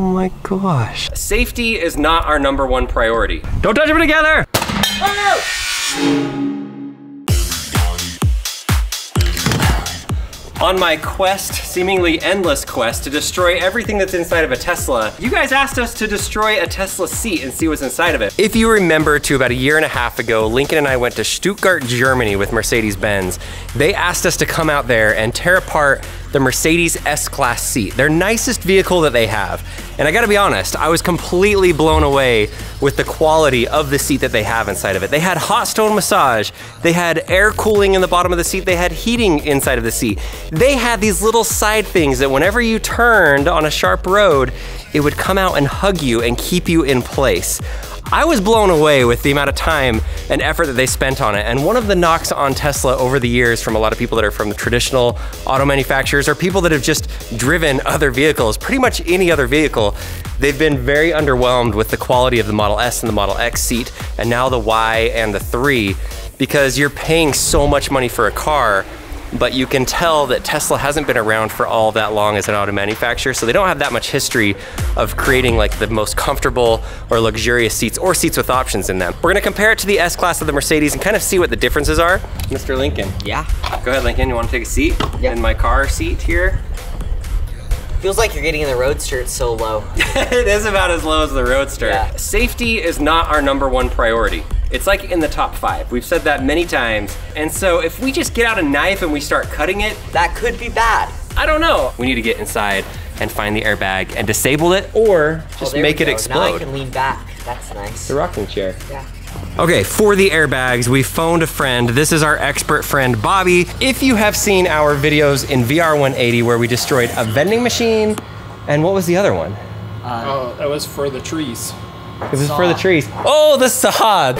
Oh my gosh. Safety is not our number one priority. Don't touch them together! Oh! On my quest, seemingly endless quest, to destroy everything that's inside of a Tesla, you guys asked us to destroy a Tesla seat and see what's inside of it. If you remember, to about a year and a half ago, Lincoln and I went to Stuttgart, Germany with Mercedes-Benz. They asked us to come out there and tear apart the Mercedes S-Class seat, their nicest vehicle that they have. And I gotta be honest, I was completely blown away with the quality of the seat that they have inside of it. They had hot stone massage, they had air cooling in the bottom of the seat, they had heating inside of the seat. They had these little side things that whenever you turned on a sharp road, it would come out and hug you and keep you in place. I was blown away with the amount of time and effort that they spent on it. And one of the knocks on Tesla over the years from a lot of people that are from the traditional auto manufacturers or people that have just driven other vehicles, pretty much any other vehicle, they've been very underwhelmed with the quality of the Model S and the Model X seat, and now the Y and the 3, because you're paying so much money for a car, but you can tell that Tesla hasn't been around for all that long as an auto manufacturer, so they don't have that much history of creating like the most comfortable or luxurious seats or seats with options in them. We're gonna compare it to the S-Class of the Mercedes and kind of see what the differences are. Mr. Lincoln. Yeah? Go ahead, Lincoln, you wanna take a seat? Yep. In my car seat here. Feels like you're getting in the Roadster, it's so low. It is about as low as the Roadster. Yeah. Safety is not our number one priority. It's like in the top 5. We've said that many times. And so if we just get out a knife and we start cutting it, that could be bad. I don't know. We need to get inside and find the airbag and disable it or just make it explode. Now I can lean back, that's nice. The rocking chair. Yeah. Okay, for the airbags, we phoned a friend. This is our expert friend, Bobby. If you have seen our videos in VR180 where we destroyed a vending machine, and what was the other one? Oh, that was for the trees. This is for the trees. Oh, the sod.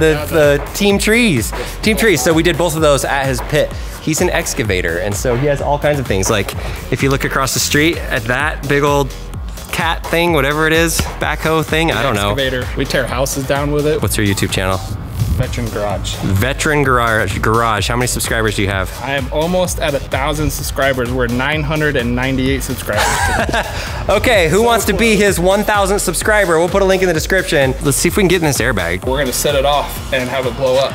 The Team Trees. Team Trees, so we did both of those at his pit. He's an excavator, and so he has all kinds of things. Like, if you look across the street at that big old cat thing, whatever it is, backhoe thing, I don't know. Excavator, we tear houses down with it. What's your YouTube channel? Veteran Garage. Veteran Garage. How many subscribers do you have? I am almost at 1,000 subscribers. We're 998 subscribers. Okay, who wants to be his 1,000th subscriber? We'll put a link in the description. Let's see if we can get in this airbag. We're gonna set it off and have it blow up.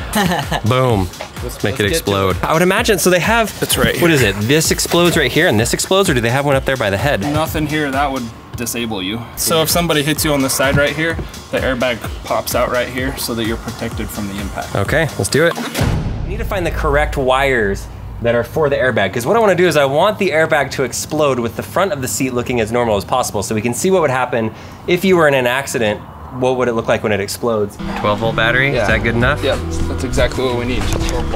Boom. Let's make it explode. I would imagine, so they have, that's right. What is it? This explodes right here and this explodes, or do they have one up there by the head? Nothing here, that would disable you. So if somebody hits you on the side right here, the airbag pops out right here so that you're protected from the impact. Okay, let's do it. You need to find the correct wires that are for the airbag, because what I want to do is I want the airbag to explode with the front of the seat looking as normal as possible so we can see what would happen if you were in an accident. What would it look like when it explodes? 12-volt battery, yeah. Is that good enough? Yep, that's exactly what we need.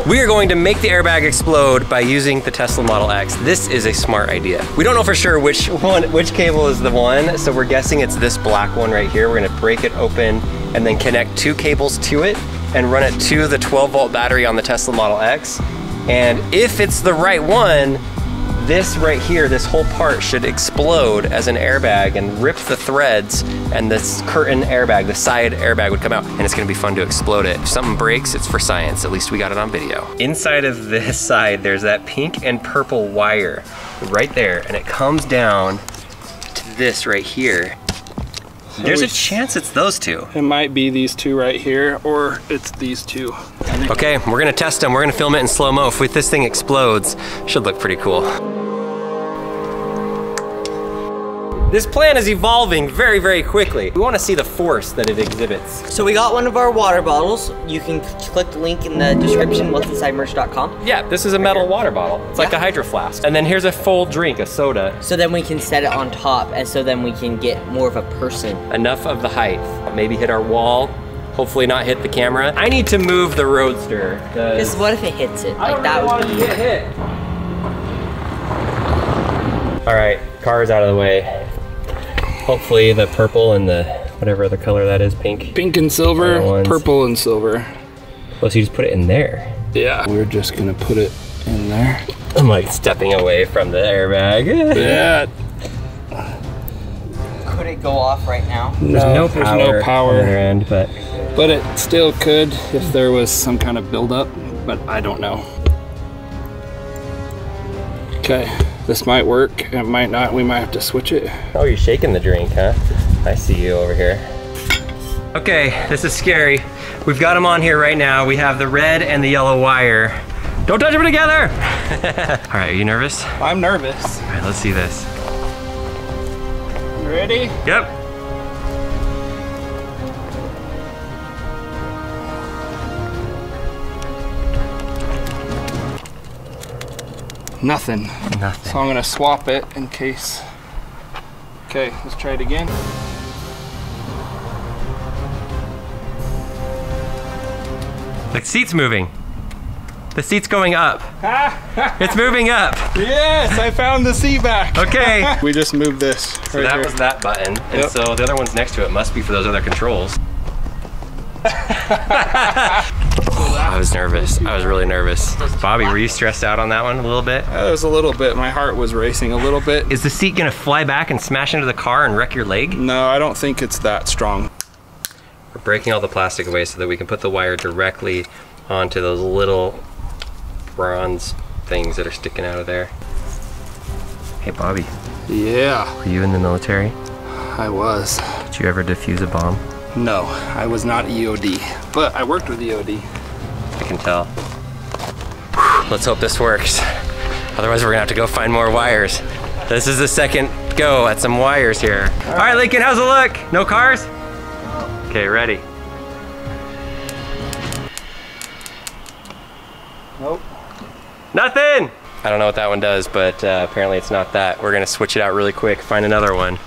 We are going to make the airbag explode by using the Tesla Model X. This is a smart idea. We don't know for sure which cable is the one, so we're guessing it's this black one right here. We're gonna break it open and then connect 2 cables to it and run it to the 12-volt battery on the Tesla Model X. And if it's the right one, this right here, this whole part should explode as an airbag and rip the threads, and this curtain airbag, the side airbag would come out, and it's gonna be fun to explode it. If something breaks, it's for science. At least we got it on video. Inside of this side, there's that pink and purple wire right there, and it comes down to this right here. There's a chance it's those two. It might be these two right here, or it's these two. Okay, we're gonna test them. We're gonna film it in slow-mo. If this thing explodes, it should look pretty cool. This plan is evolving very, very quickly. We wanna see the force that it exhibits. So we got one of our water bottles. You can click the link in the description, whatsinsidemerch.com. Yeah, this is a metal water bottle. It's like a Hydro Flask. And then here's a full drink, a soda. So then we can set it on top, and so then we can get more of a person. Enough of the height. Maybe hit our wall. Hopefully not hit the camera. I need to move the Roadster. Because what if it hits it? Like, that would be... I don't really want to get hit. All right, car is out of the way. Hopefully the purple and the whatever other color that is, pink. Pink and silver, purple and silver. Well, so you just put it in there. Yeah. We're just gonna put it in there. I'm like stepping away from the airbag. Yeah. Could it go off right now? No, there's no power on their end, but it still could if there was some kind of buildup, but I don't know. Okay. This might work, it might not, we might have to switch it. Oh, you're shaking the drink, huh? I see you over here. Okay, this is scary. We've got them on here right now. We have the red and the yellow wire. Don't touch them together! All right, are you nervous? I'm nervous. All right, let's see this. You ready? Yep. Nothing. Nothing. So I'm gonna swap it in case. Okay, let's try it again. The seat's moving. The seat's going up. It's moving up. Yes, I found the seat back. Okay. We just moved this. So right that here was that button. And yep, so the other one's next to it must be for those other controls. I was nervous. I was really nervous. Bobby, were you stressed out on that one a little bit? It was a little bit. My heart was racing a little bit. Is the seat gonna fly back and smash into the car and wreck your leg? No, I don't think it's that strong. We're breaking all the plastic away so that we can put the wire directly onto those little bronze things that are sticking out of there. Hey, Bobby. Yeah? Were you in the military? I was. Did you ever defuse a bomb? No, I was not EOD, but I worked with EOD. I can tell. Whew, let's hope this works. Otherwise, we're gonna have to go find more wires. This is the second go at some wires here. All right, Lincoln, how's it look? No cars? Okay, ready. Nope. Nothing! I don't know what that one does, but apparently it's not that. We're gonna switch it out really quick, find another one.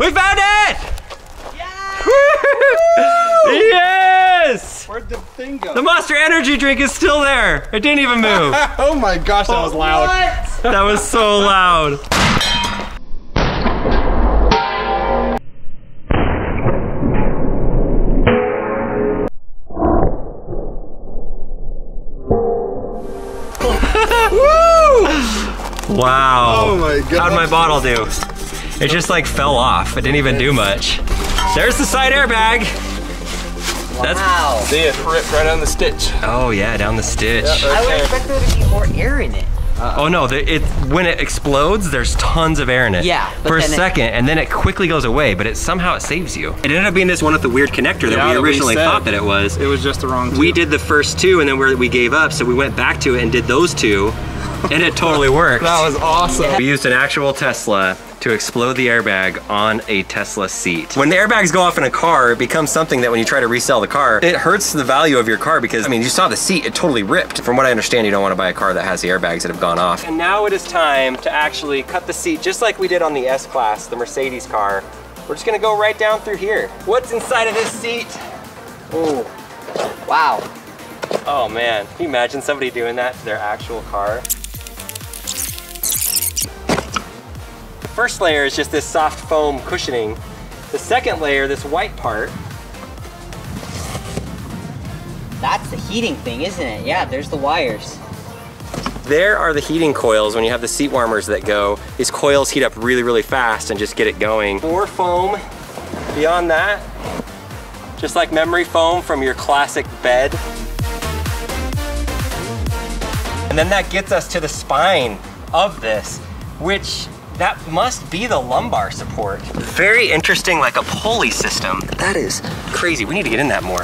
We found it! Yes! Woo! Yes! Where'd the thing go? The Monster Energy drink is still there. It didn't even move. Oh my gosh, that was loud. What? That was so loud. Woo! Wow. Oh my gosh. How'd my bottle do? It just like fell off. It didn't even do much. There's the side airbag. Wow. See it ripped right on the stitch. Oh yeah, down the stitch. Yep, right I would expect there to be more air in it. Oh no, when it explodes, there's tons of air in it. Yeah. For a second, and then it quickly goes away, but somehow it saves you. It ended up being this one with the weird connector that we originally thought that it was. It was just the wrong two. We did the first two, and then we gave up, so we went back to it and did those two, and it totally worked. That was awesome. Yeah. We used an actual Tesla to explode the airbag on a Tesla seat. When the airbags go off in a car, it becomes something that when you try to resell the car, it hurts the value of your car because, I mean, you saw the seat, it totally ripped. From what I understand, you don't want to buy a car that has the airbags that have gone off. And now it is time to actually cut the seat, just like we did on the S-Class, the Mercedes car. We're just gonna go right down through here. What's inside of this seat? Oh, wow. Oh man, can you imagine somebody doing that to their actual car? First layer is just this soft foam cushioning. The second layer, this white part. That's the heating thing, isn't it? Yeah, there's the wires. There are the heating coils when you have the seat warmers that go. These coils heat up really, really fast and just get it going. More foam beyond that. Just like memory foam from your classic bed. And then that gets us to the spine of this, which that must be the lumbar support. Very interesting, like a pulley system. That is crazy. We need to get in that more.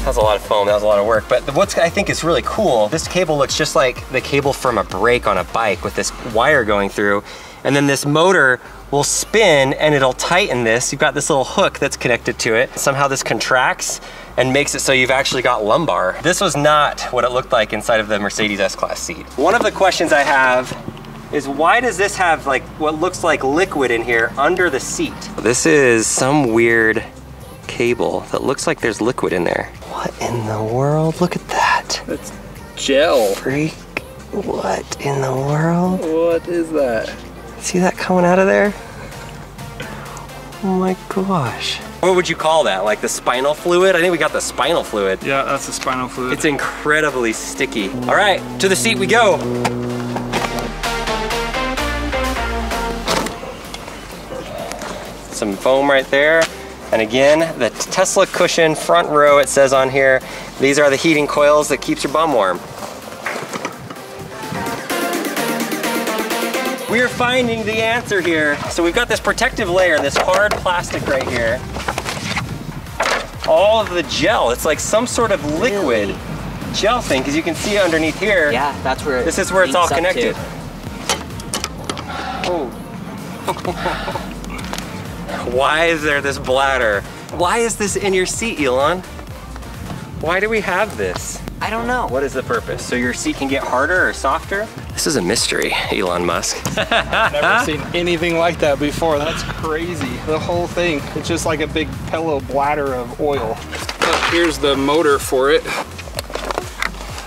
That was a lot of foam, that was a lot of work. But what I think is really cool, this cable looks just like the cable from a brake on a bike with this wire going through. And then this motor will spin and it'll tighten this. You've got this little hook that's connected to it. Somehow this contracts and makes it so you've actually got lumbar. This was not what it looked like inside of the Mercedes S-Class seat. One of the questions I have is why does this have like what looks like liquid in here under the seat? This is some weird cable that looks like there's liquid in there. What in the world? Look at that. That's gel. Freak, what in the world? What is that? See that coming out of there? Oh my gosh. What would you call that? Like the spinal fluid? I think we got the spinal fluid. Yeah, that's the spinal fluid. It's incredibly sticky. All right, to the seat we go. some foam right there. And again, the Tesla cushion front row, it says on here. These are the heating coils that keeps your bum warm. We're finding the answer here. So we've got this protective layer, this hard plastic right here. All of the gel, it's like some sort of liquid gel thing, because you can see underneath here. Yeah, that's where it is where it's all connected. Oh. Why is there this bladder? Why is this in your seat, Elon? Why do we have this? I don't know. What is the purpose? So your seat can get harder or softer? This is a mystery, Elon Musk. I've never seen anything like that before. That's crazy. The whole thing, it's just like a big pillow bladder of oil. Oh, here's the motor for it.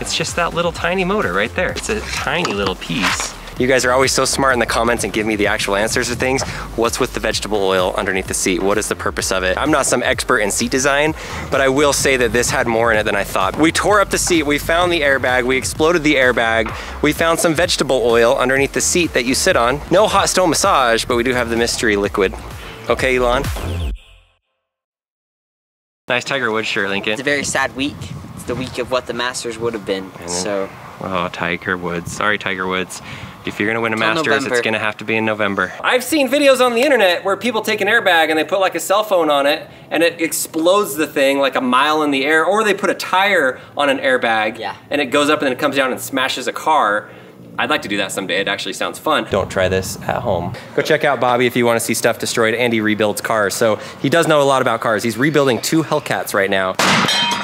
It's just that little tiny motor right there. It's a tiny little piece. You guys are always so smart in the comments and give me the actual answers to things. What's with the vegetable oil underneath the seat? What is the purpose of it? I'm not some expert in seat design, but I will say that this had more in it than I thought. We tore up the seat, we found the airbag, we exploded the airbag, we found some vegetable oil underneath the seat that you sit on. No hot stone massage, but we do have the mystery liquid. Okay, Elon? Nice Tiger Woods shirt, Lincoln. It's a very sad week. It's the week of what the Masters would have been, so. Oh, Tiger Woods. Sorry, Tiger Woods. If you're gonna win a Masters, it's gonna have to be in November. I've seen videos on the internet where people take an airbag and they put like a cell phone on it and it explodes the thing like a mile in the air, or they put a tire on an airbag and it goes up and then it comes down and smashes a car. I'd like to do that someday, it actually sounds fun. Don't try this at home. Go check out Bobby if you wanna see stuff destroyed, and he rebuilds cars. So he does know a lot about cars. He's rebuilding 2 Hellcats right now.